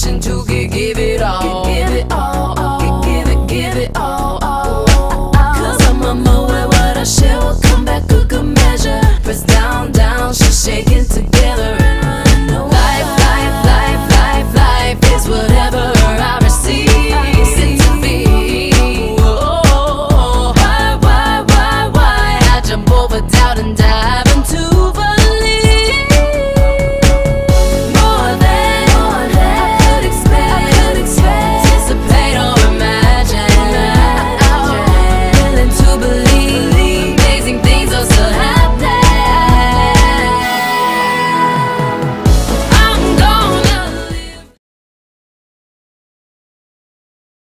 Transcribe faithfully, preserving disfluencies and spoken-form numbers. listen to